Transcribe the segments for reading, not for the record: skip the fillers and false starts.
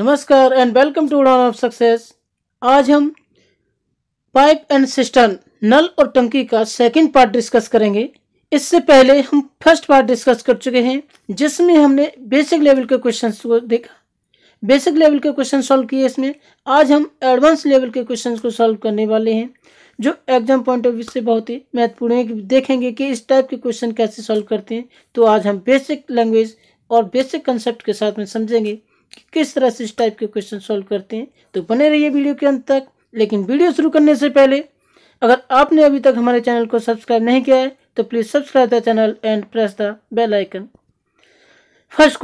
नमस्कार and welcome to Udaan of success. आज हम पाइप एंड सिस्टर्न, नल और टंकी का सेकंड पार्ट डिस्कस करेंगे। इससे पहले हम फर्स्ट पार्ट डिस्कस कर चुके हैं, जिसमें हमने बेसिक लेवल के क्वेश्चंस को देखा, बेसिक लेवल के क्वेश्चन सॉल्व किए। इसमें आज हम एडवांस लेवल के क्वेश्चन को सॉल्व करने वाले हैं, जो एग्जाम पॉइंट ऑफ व्यू से बहुत ही महत्वपूर्ण है। देखेंगे कि इस टाइप के क्वेश्चन कैसे सॉल्व करते हैं। तो आज हम बेसिक लैंग्वेज और बेसिक कंसेप्ट के साथ में समझेंगे किस तरह से इस टाइप के क्वेश्चन सॉल्व करते हैं। तो बने रहिए वीडियो के अंत तक। लेकिन वीडियो शुरू करने से पहले अगर आपने अभी तक हमारे चैनल को सब्सक्राइब नहीं किया है तो please subscribe the channel and press the bell icon. First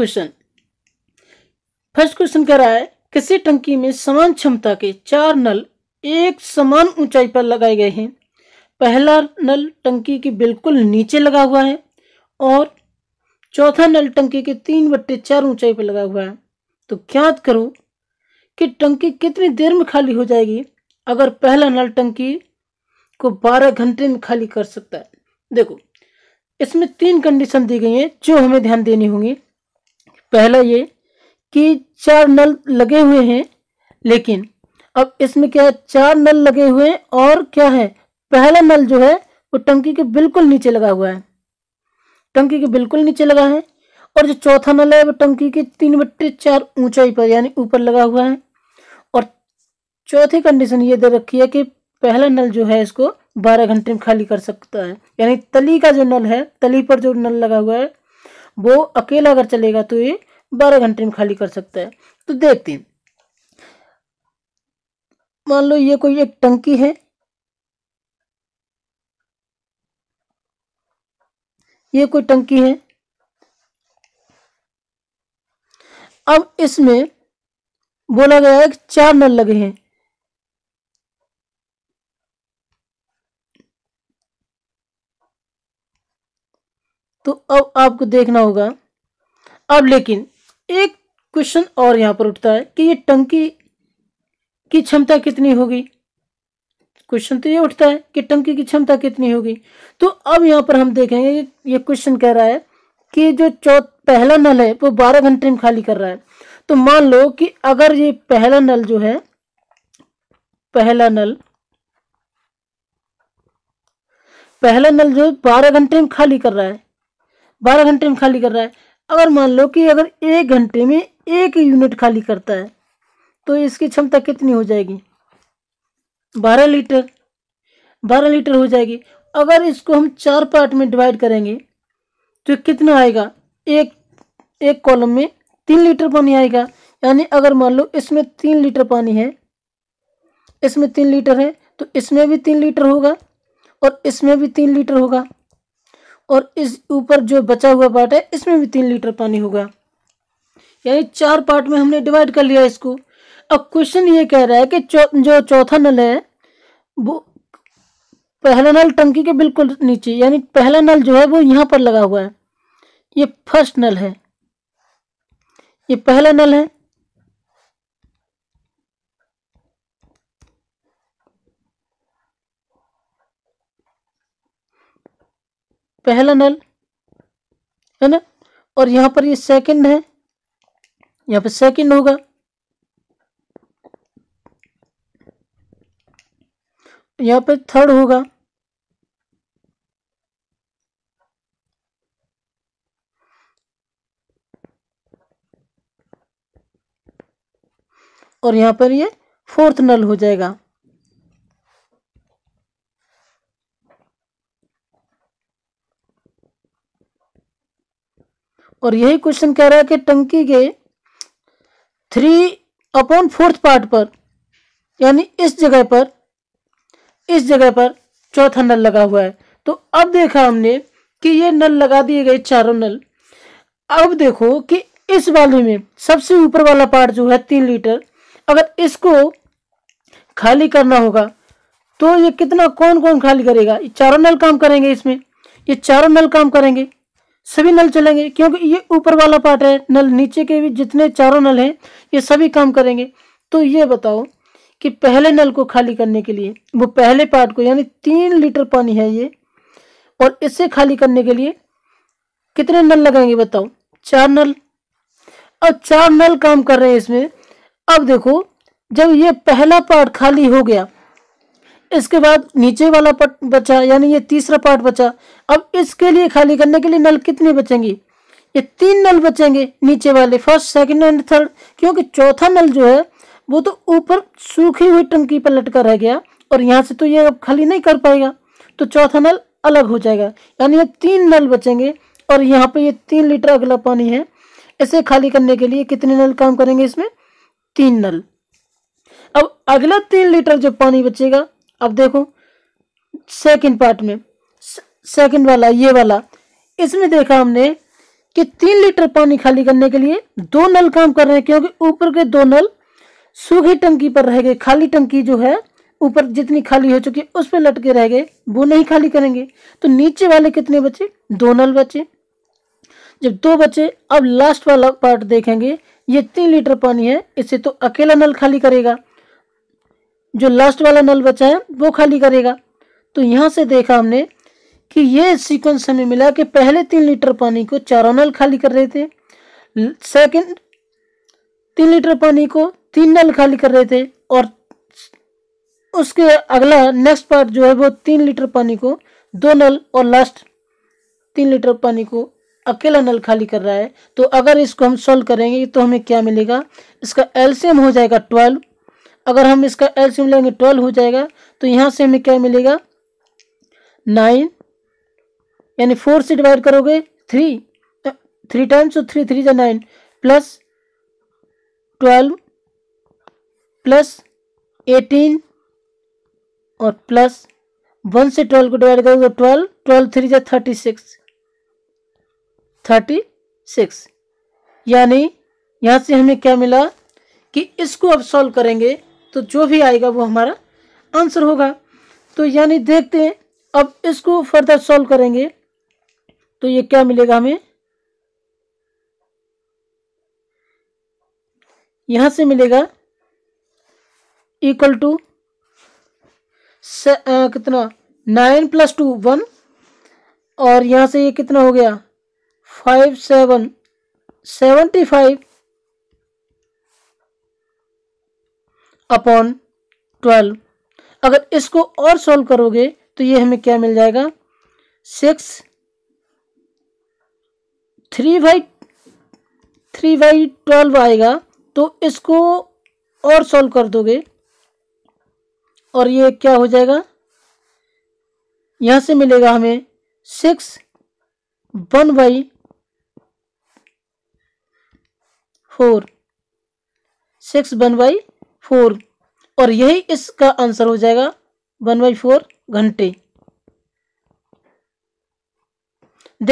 question कह रहा है, किसी टंकी में समान क्षमता के 4 नल एक समान ऊंचाई पर लगाए गए हैं। पहला नल टंकी के बिल्कुल नीचे लगा हुआ है और चौथा नल टंकी के 3/4 ऊंचाई पर लगा हुआ है। तो ज्ञात करो कि टंकी कितनी देर में खाली हो जाएगी। अगर पहला नल टंकी को 12 घंटे में खाली कर सकता है। देखो, इसमें 3 कंडीशन दी गई हैं जो हमें ध्यान देनी होंगी। पहला ये कि 4 नल लगे हुए हैं, लेकिन अब इसमें क्या है, 4 नल लगे हुए हैं और क्या है, पहला नल जो है वो टंकी के बिल्कुल नीचे लगा हुआ है, टंकी के बिल्कुल नीचे लगा है। और जो चौथा नल है वो टंकी की 3/4 ऊंचाई पर यानी ऊपर लगा हुआ है। और चौथी कंडीशन ये दे रखी है कि पहला नल जो है इसको 12 घंटे में खाली कर सकता है, यानी तली का जो नल है, तली पर जो नल लगा हुआ है, वो अकेला अगर चलेगा तो ये 12 घंटे में खाली कर सकता है। तो देखते हैं, मान लो ये कोई एक टंकी है, ये कोई टंकी है। अब इसमें बोला गया है कि 4 नल लगे हैं। तो अब आपको देखना होगा, अब लेकिन एक क्वेश्चन और यहां पर उठता है कि ये टंकी की क्षमता कितनी होगी। क्वेश्चन तो ये उठता है कि टंकी की क्षमता कितनी होगी। तो अब यहां पर हम देखेंगे, ये क्वेश्चन कह रहा है कि जो पहला नल है वो 12 घंटे में खाली कर रहा है। तो मान लो कि अगर ये पहला नल जो है, पहला नल जो 12 घंटे में खाली कर रहा है, 12 घंटे में खाली कर रहा है। अगर मान लो कि अगर 1 घंटे में 1 यूनिट खाली करता है तो इसकी क्षमता कितनी हो जाएगी, 12 लीटर हो जाएगी। अगर इसको हम 4 पार्ट में डिवाइड करेंगे तो कितना आएगा, एक कॉलम में 3 लीटर पानी आएगा। यानी अगर मान लो इसमें 3 लीटर पानी है, इसमें 3 लीटर है, तो इसमें भी 3 लीटर होगा और इसमें भी 3 लीटर होगा और इस ऊपर जो बचा हुआ पार्ट है इसमें भी 3 लीटर पानी होगा। यानी 4 पार्ट में हमने डिवाइड कर लिया इसको। अब क्वेश्चन ये कह रहा है कि जो चौथा नल है वो पहला नल टंकी के बिल्कुल नीचे, यानी पहला नल जो है वो यहाँ पर लगा हुआ है, ये फर्स्ट नल है, ये पहला नल है। पहला नल है ना, और यहाँ पर ये सेकंड है, यहाँ पर सेकंड होगा, यहाँ पे थर्ड होगा, और यहाँ पर ये फोर्थ नल हो जाएगा। और यही क्वेश्चन कह रहा है कि टंकी के 3/4 पार्ट पर, यानी इस जगह पर चौथा नल लगा हुआ है। तो अब देखा हमने कि ये नल लगा दिए गए, चारों नल। अब देखो कि इस वाले में सबसे ऊपर वाला पार्ट जो है 3 लीटर, अगर इसको खाली करना होगा तो ये कितना, कौन खाली करेगा, ये चारों नल काम करेंगे। इसमें ये चारों नल काम करेंगे, सभी नल चलेंगे, क्योंकि ये ऊपर वाला पार्ट है नल, नीचे के भी जितने चारों नल हैं ये सभी काम करेंगे। तो ये बताओ कि पहले नल को खाली करने के लिए, वो पहले पार्ट को, यानी 3 लीटर पानी है ये, और इससे खाली करने के लिए कितने नल लगेंगे, बताओ, 4 नल। और 4 नल काम कर रहे हैं इसमें। अब देखो जब ये पहला पार्ट खाली हो गया, इसके बाद नीचे वाला पार्ट बचा, यानी ये तीसरा पार्ट बचा। अब इसके लिए खाली करने के लिए नल कितने बचेंगे? ये 3 नल बचेंगे, नीचे वाले फर्स्ट, सेकंड एंड थर्ड, क्योंकि चौथा नल जो है वो तो ऊपर सूखी हुई टंकी पर लटका रह गया और यहाँ से तो ये अब खाली नहीं कर पाएगा, तो चौथा नल अलग हो जाएगा। यानी ये 3 नल बचेंगे और यहाँ पे ये 3 लीटर अगला पानी है, इसे खाली करने के लिए कितने नल काम करेंगे? इसमें 3 नल। अब अगला 3 लीटर जो पानी बचेगा, अब देखो सेकंड पार्ट में, सेकंड वाला ये वाला, इसमें देखा हमने कि 3 लीटर पानी खाली करने के लिए 2 नल काम कर रहे हैं, क्योंकि ऊपर के 2 नल सूखी टंकी पर रह गए। खाली टंकी जो है ऊपर जितनी खाली हो चुकी है उस पर लटके रह गए, वो नहीं खाली करेंगे। तो नीचे वाले कितने बचे? 2 नल बचे। जब 2 बचे, अब लास्ट वाला पार्ट देखेंगे, ये 3 लीटर पानी है, इसे तो अकेला नल खाली करेगा, जो लास्ट वाला नल बचा है वो खाली करेगा। तो यहाँ से देखा हमने कि ये सीक्वेंस हमें मिला कि पहले 3 लीटर पानी को चारों नल खाली कर रहे थे, सेकंड 3 लीटर पानी को 3 नल खाली कर रहे थे, और उसके अगला नेक्स्ट पार्ट जो है वो 3 लीटर पानी को 2 नल और लास्ट 3 लीटर पानी को अकेला नल खाली कर रहा है। तो अगर इसको हम सॉल्व करेंगे तो हमें क्या मिलेगा? इसका एलसीएम हो जाएगा 12। अगर हम इसका एलसीएम लेंगे 12 हो जाएगा, तो यहाँ से हमें क्या मिलेगा? 9, यानी 4 से डिवाइड करोगे 3 टाइम्स, तो 3 3 या 9 प्लस 12 प्लस 18 और प्लस 1 से 12 को डिवाइड करोगे 12 12 3 या 36 36, यानी यहाँ से हमें क्या मिला कि इसको अब सॉल्व करेंगे तो जो भी आएगा वो हमारा आंसर होगा। तो यानी देखते हैं, अब इसको फर्दर सॉल्व करेंगे तो ये क्या मिलेगा हमें? यहाँ से मिलेगा इक्वल टू कितना 9 + 2 1, और यहाँ से ये कितना हो गया 5 7 75 अपॉन 12। अगर इसको और सॉल्व करोगे तो ये हमें क्या मिल जाएगा? 6 3/12 आएगा। तो इसको और सॉल्व कर दोगे और ये क्या हो जाएगा? यहाँ से मिलेगा हमें 6 1/4, 6 1/4, और यही इसका आंसर हो जाएगा 1/4 घंटे।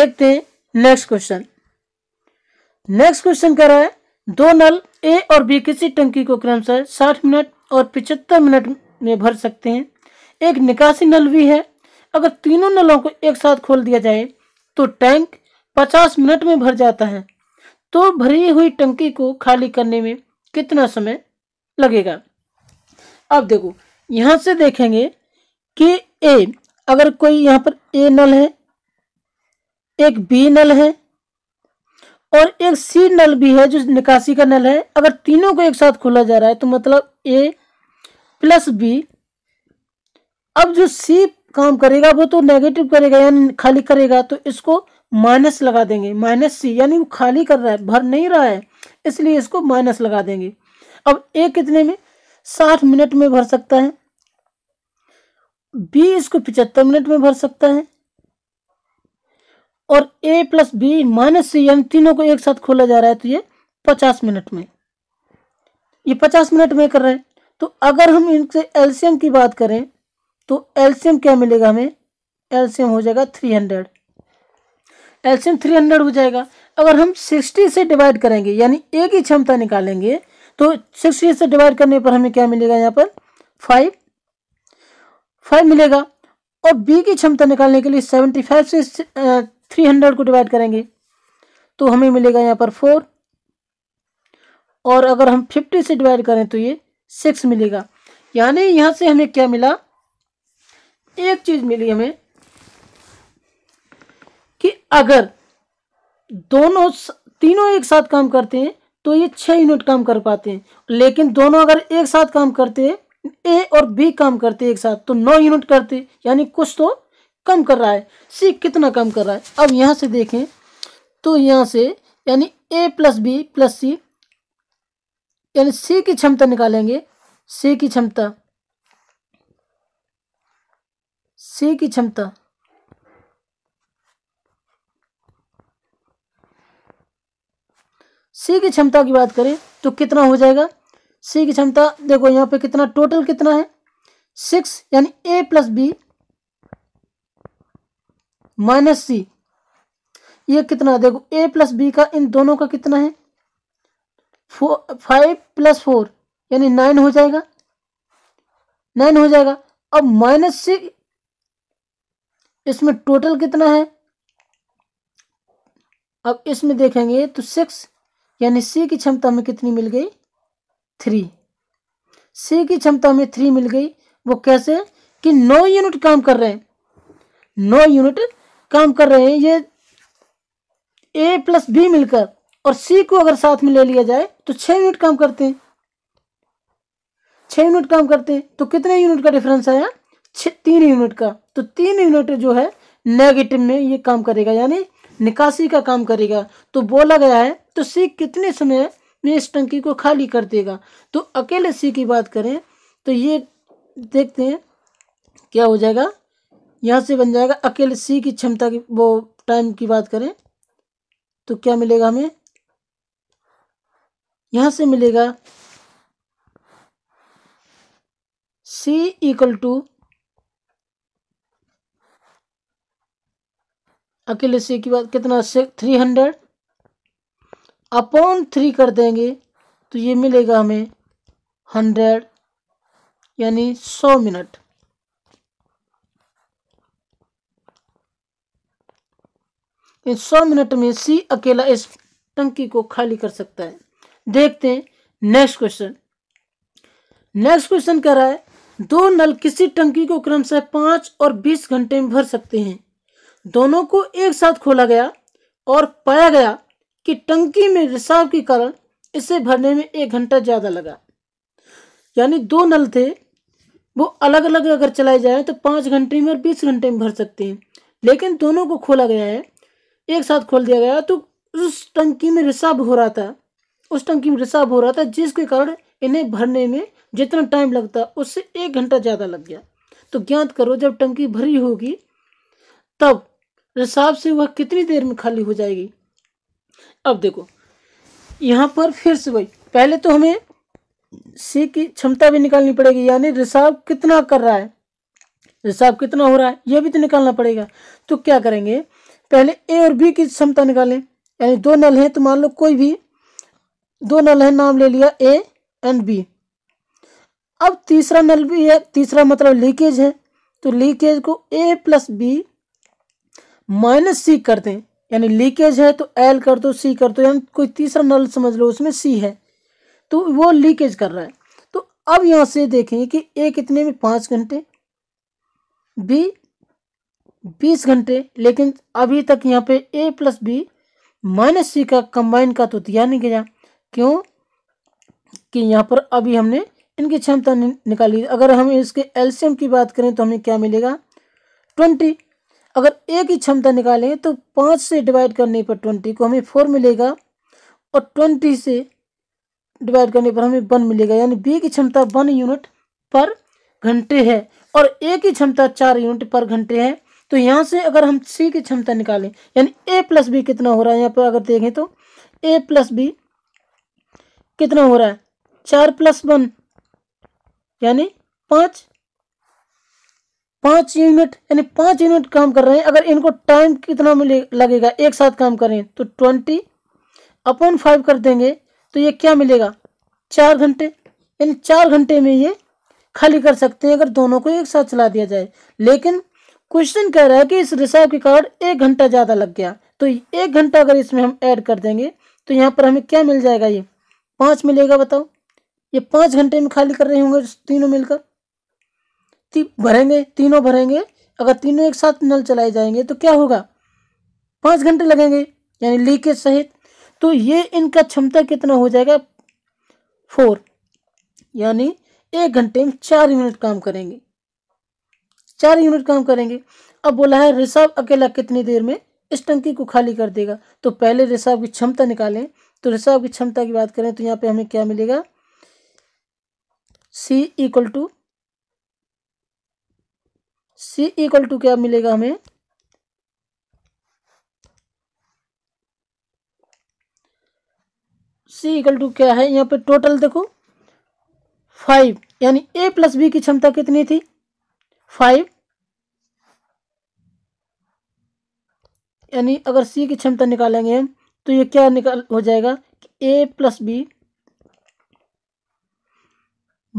देखते हैं नेक्स्ट क्वेश्चन। नेक्स्ट क्वेश्चन कह रहा है 2 नल ए और बी किसी टंकी को क्रमशः 60 मिनट और 75 मिनट में भर सकते हैं। एक निकासी नल भी है। अगर तीनों नलों को एक साथ खोल दिया जाए तो टैंक 50 मिनट में भर जाता है। तो भरी हुई टंकी को खाली करने में कितना समय लगेगा? अब देखो यहाँ से देखेंगे कि ए, अगर कोई यहाँ पर ए नल है, एक बी नल है और एक सी नल भी है जो निकासी का नल है। अगर तीनों को एक साथ खोला जा रहा है तो मतलब ए प्लस बी। अब जो सी काम करेगा वो तो नेगेटिव करेगा यानी खाली करेगा, तो इसको माइनस लगा देंगे, माइनस सी, यानी वो खाली कर रहा है, भर नहीं रहा है, इसलिए इसको माइनस लगा देंगे। अब ए कितने में? 60 मिनट में भर सकता है। बी इसको 75 मिनट में भर सकता है, और ए प्लस बी माइनस सी, यानी तीनों को एक साथ खोला जा रहा है तो ये 50 मिनट में, ये 50 मिनट में कर रहे हैं। तो अगर हम इनसे एलसीएम की बात करें तो एलसीएम क्या मिलेगा हमें? एलसीएम हो जाएगा 300, एलसीएम 300 हो जाएगा। अगर हम 60 से डिवाइड करेंगे यानी एक ही क्षमता निकालेंगे तो 60 से डिवाइड करने पर हमें क्या मिलेगा? यहाँ पर 5 मिलेगा। और बी की क्षमता निकालने के लिए 75 से 300 को डिवाइड करेंगे तो हमें मिलेगा यहाँ पर 4, और अगर हम 50 से डिवाइड करें तो ये 6 मिलेगा। यानी यहाँ से हमें क्या मिला? एक चीज मिली हमें कि अगर दोनों तीनों एक साथ काम करते हैं तो ये 6 यूनिट काम कर पाते हैं। लेकिन दोनों अगर एक साथ काम करते, ए और बी काम करते एक साथ, तो 9 यूनिट करते, यानी कुछ तो कम कर रहा है। सी कितना कम कर रहा है, अब यहाँ से देखें तो यहाँ से यानी ए प्लस बी प्लस सी, यानी सी की क्षमता निकालेंगे। सी की क्षमता सी की क्षमता की बात करें तो कितना हो जाएगा। सी की क्षमता देखो यहाँ पे कितना, टोटल कितना है 6, यानी ए प्लस बी माइनस सी। ये कितना देखो, ए प्लस बी का इन दोनों का कितना है 5 प्लस 4 यानी 9 हो जाएगा। 9 हो जाएगा। अब माइनस सी, इसमें टोटल कितना है, अब इसमें देखेंगे तो 6, यानी सी की क्षमता में कितनी मिल गई 3। सी की क्षमता में 3 मिल गई। वो कैसे कि 9 यूनिट काम कर रहे हैं, 9 यूनिट काम कर रहे हैं। ये ए प्लस बी मिलकर और सी को अगर साथ में ले लिया जाए तो 6 यूनिट काम करते हैं। 6 यूनिट काम करते हैं तो कितने यूनिट का डिफरेंस आया, 3 यूनिट का। तो 3 यूनिट जो है नेगेटिव में ये काम करेगा, यानी निकासी का काम करेगा। तो बोला गया है तो सी कितने समय में इस टंकी को खाली कर देगा। तो अकेले सी की बात करें तो ये देखते हैं क्या हो जाएगा, यहाँ से बन जाएगा अकेले सी की क्षमता की वो टाइम की बात करें तो क्या मिलेगा हमें, यहाँ से मिलेगा C इक्वल टू अकेले C की बात कितना 300 अपॉन 3 कर देंगे तो ये मिलेगा हमें 100 यानी 100 मिनट। इन 100 मिनट में C अकेला इस टंकी को खाली कर सकता है। देखते हैं नेक्स्ट क्वेश्चन। नेक्स्ट क्वेश्चन कह रहा है 2 नल किसी टंकी को क्रमशः 5 और 20 घंटे में भर सकते हैं। दोनों को एक साथ खोला गया और पाया गया कि टंकी में रिसाव के कारण इसे भरने में 1 घंटा ज़्यादा लगा। यानी 2 नल थे, वो अलग अलग अगर चलाए जाएं तो 5 घंटे में और 20 घंटे में भर सकते हैं। लेकिन दोनों को खोला गया है, एक साथ खोल दिया गया, तो उस टंकी में रिसाव हो रहा था, जिसके कारण इन्हें भरने में जितना टाइम लगता उससे 1 घंटा ज़्यादा लग गया। तो ज्ञात करो जब टंकी भरी होगी तब रिसाव से वह कितनी देर में खाली हो जाएगी। अब देखो यहाँ पर फिर से वही, पहले तो हमें सी की क्षमता भी निकालनी पड़ेगी, यानी रिसाव कितना कर रहा है, रिसाव कितना हो रहा है यह भी तो निकालना पड़ेगा। तो क्या करेंगे, पहले ए और बी की क्षमता निकालें। यानी 2 नल हैं तो मान लो कोई भी 2 नल है, नाम ले लिया ए एंड बी। अब तीसरा नल भी है, तीसरा मतलब लीकेज है, तो लीकेज को ए प्लस बी माइनस सी कर दें। यानी लीकेज है तो एल कर दो, सी कर दो, यानी कोई तीसरा नल समझ लो उसमें सी है तो वो लीकेज कर रहा है। तो अब यहाँ से देखें कि ए कितने में 5 घंटे, बी 20 घंटे। लेकिन अभी तक यहाँ पे ए प्लस बी माइनस सी का कंबाइन का तो दिया नहीं गया, क्यों कि यहाँ पर अभी हमने इनकी क्षमता निकाली। अगर हम इसके एलसीएम की बात करें तो हमें क्या मिलेगा 20। अगर ए की क्षमता निकालें तो 5 से डिवाइड करने पर 20 को हमें 4 मिलेगा और 20 से डिवाइड करने पर हमें 1 मिलेगा। यानी बी की क्षमता 1 यूनिट पर घंटे है और ए की क्षमता 4 यूनिट पर घंटे है। तो यहाँ से अगर हम सी की क्षमता निकालें यानी ए प्लस बी कितना हो रहा है, यहाँ पर अगर देखें तो ए प्लस बी कितना हो रहा है 4 प्लस 1 यानी 5 यूनिट, यानी 5 यूनिट काम कर रहे हैं। अगर इनको टाइम कितना लगेगा एक साथ काम करें तो 20 अपॉन 5 कर देंगे तो ये क्या मिलेगा 4 घंटे। यानी 4 घंटे में ये खाली कर सकते हैं अगर दोनों को एक साथ चला दिया जाए। लेकिन क्वेश्चन कह रहा है कि इस रिसाव के कारण 1 घंटा ज़्यादा लग गया, तो 1 घंटा अगर इसमें हम ऐड कर देंगे तो यहाँ पर हमें क्या मिल जाएगा, ये 5 मिलेगा। बताओ ये 5 घंटे में खाली कर रहे होंगे तीनों मिलकर, तीनों भरेंगे। अगर तीनों एक साथ नल चलाए जाएंगे तो क्या होगा 5 घंटे लगेंगे, यानी लीकेज सहित। तो ये इनका क्षमता कितना हो जाएगा 4, यानी 1 घंटे में 4 यूनिट काम करेंगे, 4 यूनिट काम करेंगे। अब बोला है ऋषभ अकेला कितनी देर में इस टंकी को खाली कर देगा, तो पहले ऋषभ की क्षमता निकालें। तो ऋषभ की क्षमता की बात करें तो यहाँ पे हमें क्या मिलेगा, C इक्वल टू क्या मिलेगा हमें, C इक्वल टू क्या है यहाँ पे टोटल देखो 5, यानी A प्लस बी की क्षमता कितनी थी 5, यानी अगर C की क्षमता निकालेंगे हम तो ये क्या हो जाएगा कि A plus B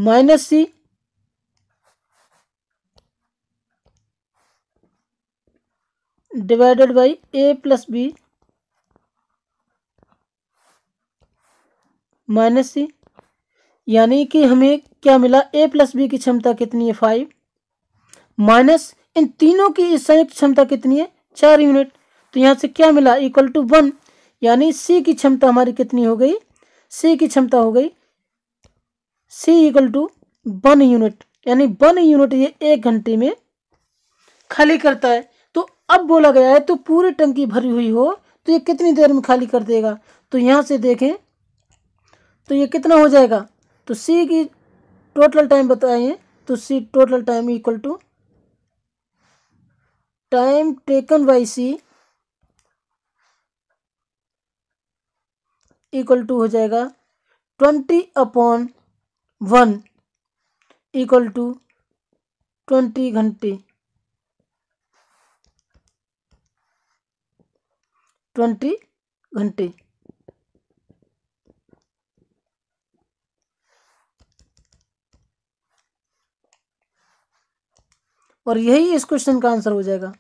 minus C divided by A plus B minus C, यानी कि हमें क्या मिला A प्लस बी की क्षमता कितनी है 5 माइनस इन तीनों की संयुक्त क्षमता कितनी है 4 यूनिट। तो यहाँ से क्या मिला इक्वल टू 1, यानी C की क्षमता हमारी कितनी हो गई, C की क्षमता हो गई C इक्वल टू 1 यूनिट, यानी 1 यूनिट ये 1 घंटे में खाली करता है। तो अब बोला गया है तो पूरी टंकी भरी हुई हो तो ये कितनी देर में खाली कर देगा, तो यहाँ से देखें तो ये कितना हो जाएगा, तो C की टोटल टाइम बताइए, तो C total time equal to time taken by C equal to हो जाएगा 20/1 इक्वल टू 20 घंटे, 20 घंटे। और यही इस क्वेश्चन का आंसर हो जाएगा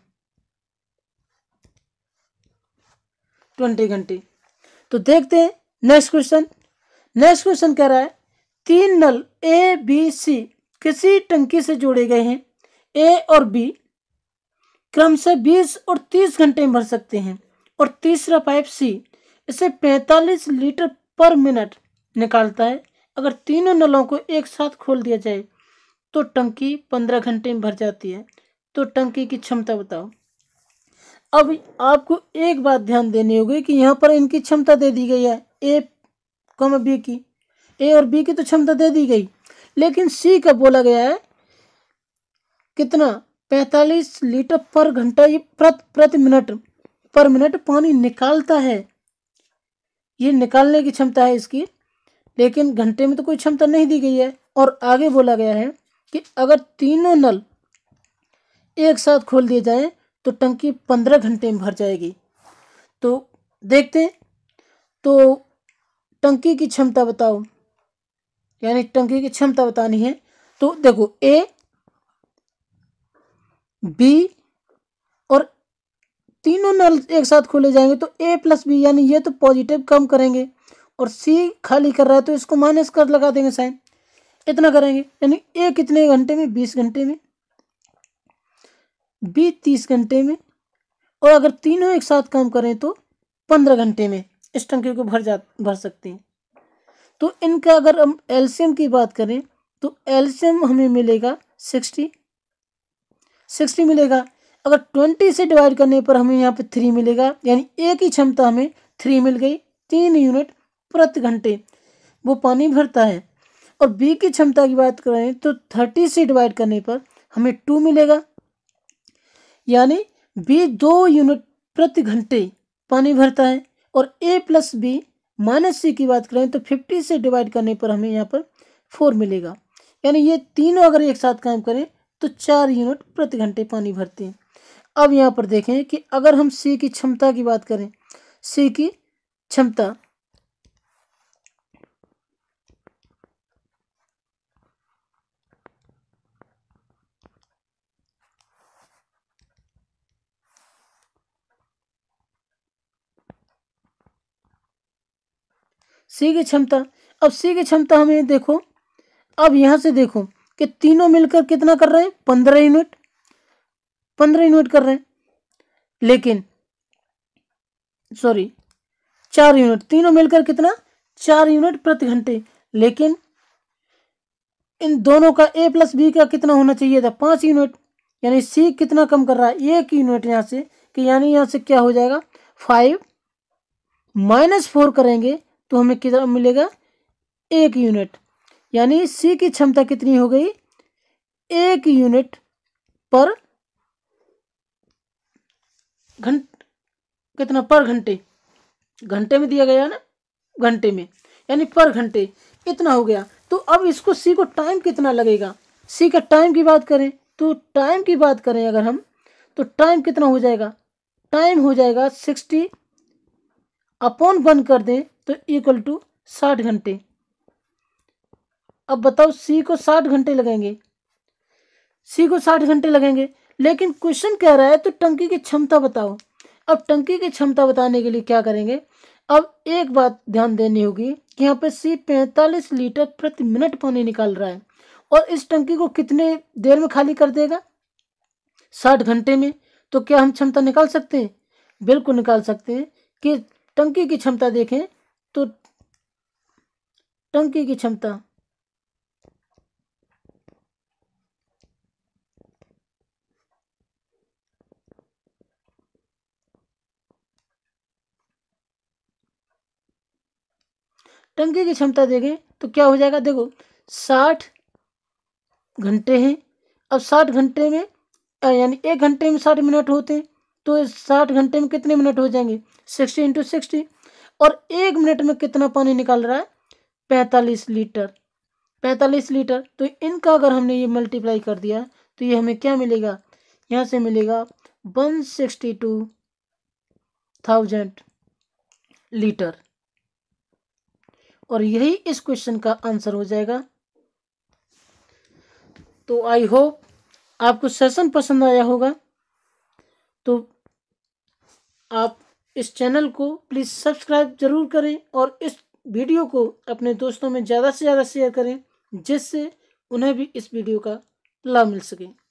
20 घंटे। तो देखते हैं नेक्स्ट क्वेश्चन। नेक्स्ट क्वेश्चन कह रहा है 3 नल A, B, C किसी टंकी से जोड़े गए हैं, A और B क्रम से 20 और 30 घंटे में भर सकते हैं, और तीसरा पाइप C इसे 45 लीटर पर मिनट निकालता है। अगर तीनों नलों को एक साथ खोल दिया जाए तो टंकी 15 घंटे में भर जाती है। तो टंकी की क्षमता बताओ। अब आपको एक बात ध्यान देनी होगी कि यहाँ पर इनकी क्षमता दे दी गई है A, B की, A और B की तो क्षमता दे दी गई, लेकिन C का बोला गया है कितना 45 लीटर पर घंटा, ये प्रति मिनट पानी निकालता है, ये निकालने की क्षमता है इसकी, लेकिन घंटे में तो कोई क्षमता नहीं दी गई है। और आगे बोला गया है कि अगर तीनों नल एक साथ खोल दिए जाएं तो टंकी 15 घंटे में भर जाएगी। तो देखते हैं तो टंकी की क्षमता बताओ, यानी टंकी की क्षमता बतानी है। तो देखो A, B और तीनों नल एक साथ खोले जाएंगे तो A प्लस B, यानी ये तो पॉजिटिव कम करेंगे, और C खाली कर रहा है तो इसको माइनस कर लगा देंगे साइन, इतना करेंगे, यानी A कितने घंटे में 20 घंटे में, B 30 घंटे में, और अगर तीनों एक साथ काम करें तो 15 घंटे में इस टंकी को भर सकते हैं। तो इनका अगर हम एलसीएम की बात करें तो एलसीएम हमें मिलेगा 60 मिलेगा। अगर 20 से डिवाइड करने पर हमें यहाँ पे 3 मिलेगा, यानी A की क्षमता हमें 3 मिल गई, 3 यूनिट प्रति घंटे वो पानी भरता है। और B की क्षमता की बात करें तो 30 से डिवाइड करने पर हमें 2 मिलेगा, यानी B 2 यूनिट प्रति घंटे पानी भरता है। और A plus B minus C की बात करें तो 50 से डिवाइड करने पर हमें यहाँ पर 4 मिलेगा, यानी ये तीनों अगर एक साथ काम करें तो 4 यूनिट प्रति घंटे पानी भरते हैं। अब यहाँ पर देखें कि अगर हम C की क्षमता की बात करें, C की क्षमता अब C की क्षमता हमें देखो, अब यहाँ से देखो कि तीनों मिलकर कितना कर रहे हैं 15 यूनिट, 15 यूनिट कर रहे हैं, लेकिन सॉरी 4 यूनिट, तीनों मिलकर कितना 4 यूनिट प्रति घंटे। लेकिन इन दोनों का ए प्लस बी का कितना होना चाहिए था 5 यूनिट, यानी सी कितना कम कर रहा है 1 यूनिट यहाँ से, कि यानी यहाँ से क्या हो जाएगा 5 माइनस 4 करेंगे तो हमें कितना मिलेगा 1 यूनिट। यानी सी की क्षमता कितनी हो गई 1 यूनिट पर घंटे, कितना पर घंटे, घंटे में दिया गया ना, घंटे में, यानी पर घंटे इतना हो गया। तो अब इसको सी को टाइम कितना लगेगा, सी का टाइम की बात करें तो टाइम की बात करें अगर हम तो टाइम कितना हो जाएगा, टाइम हो जाएगा 60/1 कर दें तो इक्वल टू 60 घंटे। अब बताओ सी को 60 घंटे लगेंगे, सी को 60 घंटे लगेंगे, लेकिन क्वेश्चन कह रहा है तो टंकी की क्षमता बताओ। अब टंकी की क्षमता बताने के लिए क्या करेंगे, अब एक बात ध्यान देनी होगी कि यहाँ पे सी 45 लीटर प्रति मिनट पानी निकाल रहा है और इस टंकी को कितने देर में खाली कर देगा 60 घंटे में। तो क्या हम क्षमता निकाल सकते हैं, बिल्कुल निकाल सकते हैं। कि टंकी की क्षमता देखें तो टंकी की क्षमता देखें तो क्या हो जाएगा, देखो 60 घंटे हैं। अब 60 घंटे में यानी 1 घंटे में 60 मिनट होते हैं तो 60 घंटे में कितने मिनट हो जाएंगे 60 × 60। और 1 मिनट में कितना पानी निकाल रहा है 45 लीटर। तो इनका अगर हमने ये मल्टीप्लाई कर दिया तो ये हमें क्या मिलेगा, यहाँ से मिलेगा 162,000 लीटर और यही इस क्वेश्चन का आंसर हो जाएगा। तो आई होप आपको सेशन पसंद आया होगा। तो आप इस चैनल को प्लीज़ सब्सक्राइब ज़रूर करें और इस वीडियो को अपने दोस्तों में ज़्यादा से ज़्यादा शेयर करें जिससे उन्हें भी इस वीडियो का लाभ मिल सके।